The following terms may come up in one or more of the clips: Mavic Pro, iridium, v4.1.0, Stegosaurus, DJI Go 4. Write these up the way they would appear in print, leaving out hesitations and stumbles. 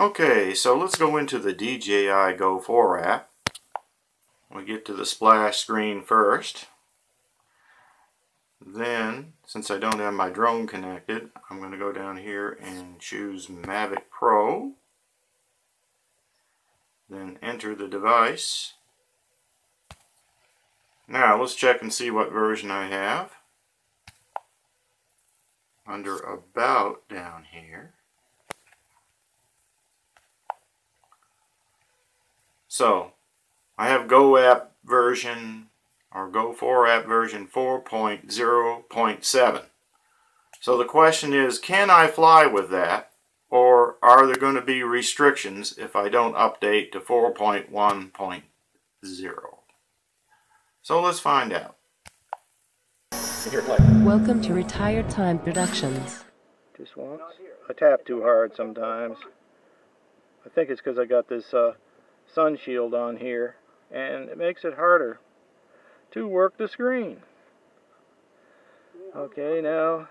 Okay, so let's go into the DJI Go 4 app. We get to the splash screen first. Then, since I don't have my drone connected, I'm going to go down here and choose Mavic Pro. Then enter the device. Now, let's check and see what version I have. Under About down here. So, I have Go app version, or Go 4 app version 4.0.7. So the question is, can I fly with that? Or are there going to be restrictions if I don't update to 4.1.0? So let's find out. Welcome to Retired Time Productions. Just once. I tap too hard sometimes. I think it's because I got this sun shield on here, and it makes it harder to work the screen. Okay, now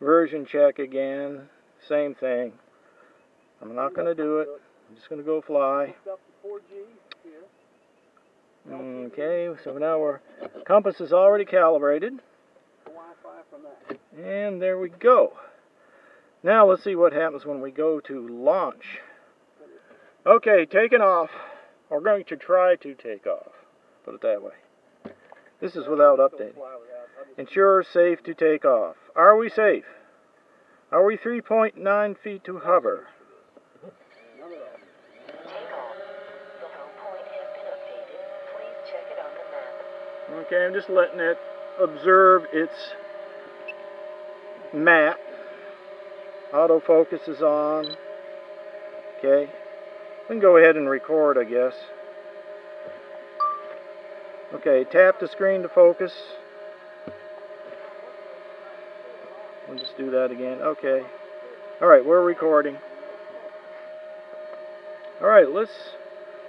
version check again, same thing. I'm not going to do it, I'm just going to go fly. Okay, so now our compass is already calibrated, and there we go. Now let's see what happens when we go to launch. Okay, taking off. We're going to try to take off, put it that way. This is without updating. Ensure safe to take off. Are we safe? Are we 3.9 feet to hover? Okay, I'm just letting it observe its map. Autofocus is on. Okay, we can go ahead and record, I guess. Okay, tap the screen to focus. We'll just do that again. Okay. Alright, we're recording. Alright, let's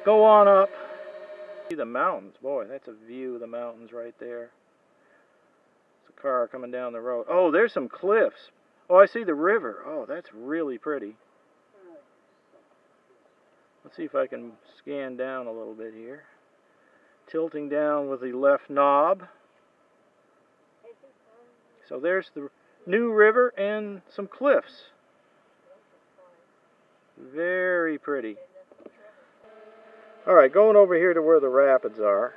go on up. See the mountains. Boy, that's a view of the mountains right there. It's a car coming down the road. Oh, there's some cliffs. Oh, I see the river. Oh, that's really pretty. Let's see if I can scan down a little bit here. Tilting down with the left knob. So there's the new river and some cliffs. Very pretty. Alright, going over here to where the rapids are.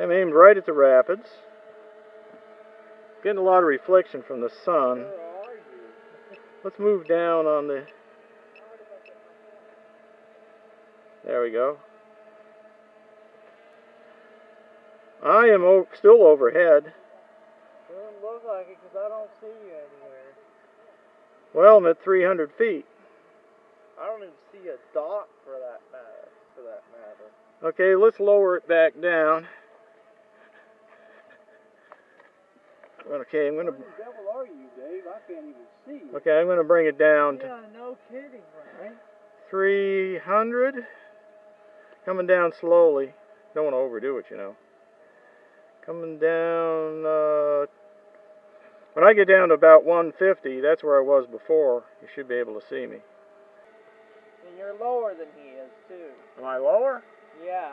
I'm aimed right at the rapids. Getting a lot of reflection from the sun. Let's move down on the... There we go. I am still overhead. It doesn't look like it because I don't see you anywhere. Well, I'm at 300 feet. I don't even see a dot for that matter. Okay, let's lower it back down. Okay, I'm going to... Where the devil are you, Dave? I can't even see you. Okay, I'm going to bring it down to... Yeah, no kidding, right? 300. Coming down slowly. Don't want to overdo it, you know. Coming down, when I get down to about 150, that's where I was before. You should be able to see me. And you're lower than he is, too. Am I lower? Yeah.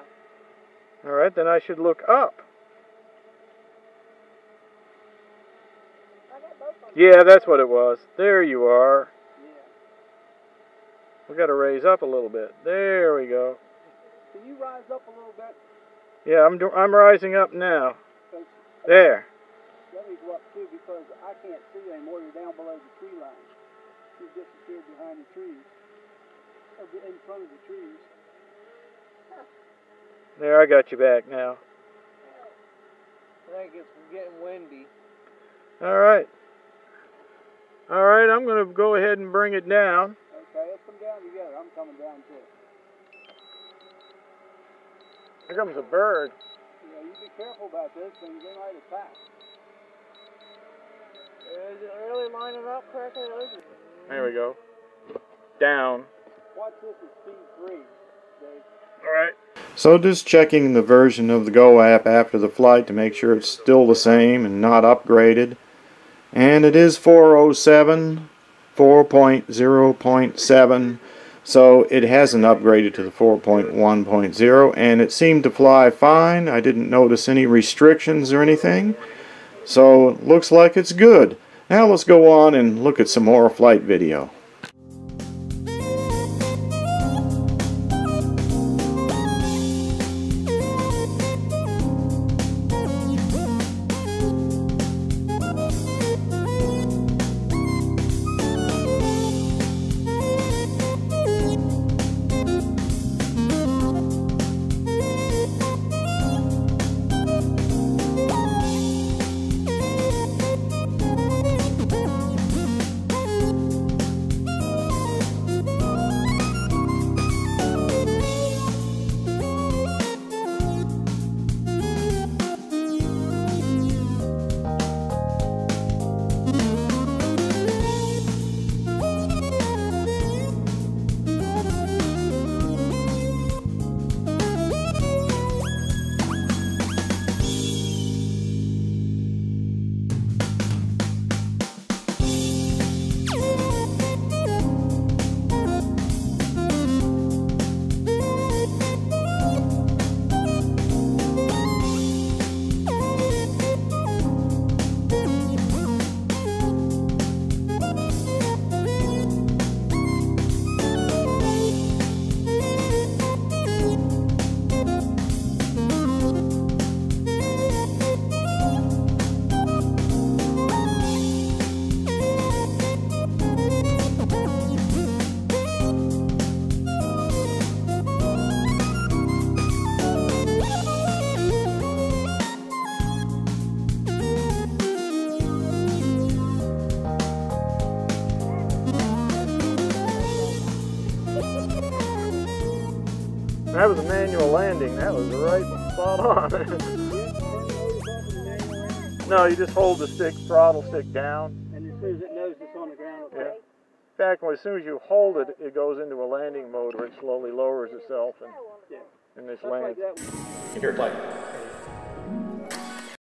Alright, then I should look up. Yeah, that's what it was. There you are. We've got to raise up a little bit. There we go. Can you rise up a little bit? Yeah, I'm rising up now. There. Let me go up too because I can't see you anymore. You're down below the tree line. You disappeared behind the trees. Or in front of the trees. There, I got you back now. I think it's getting windy. Alright. Alright, I'm going to go ahead and bring it down. Okay, let's come down together. I'm coming down too. Here comes a bird. Yeah, you be careful about this thing. They might attack. Is it really lining up correctly? There we go. Down. Watch this at C3, Dave. Alright. So just checking the version of the Go app after the flight to make sure it's still the same and not upgraded. and it is 407 4.0.7, so it hasn't upgraded to the 4.1.0, and it seemed to fly fine. I didn't notice any restrictions or anything, so it looks like it's good. Now let's go on and look at some more flight video. That was a manual landing. That was right spot on. No, you just hold the stick, throttle stick down. And as soon as it knows it's on the ground, okay? Yeah. In fact, well, as soon as you hold it, it goes into a landing mode where it slowly lowers itself and this lands. Here, play.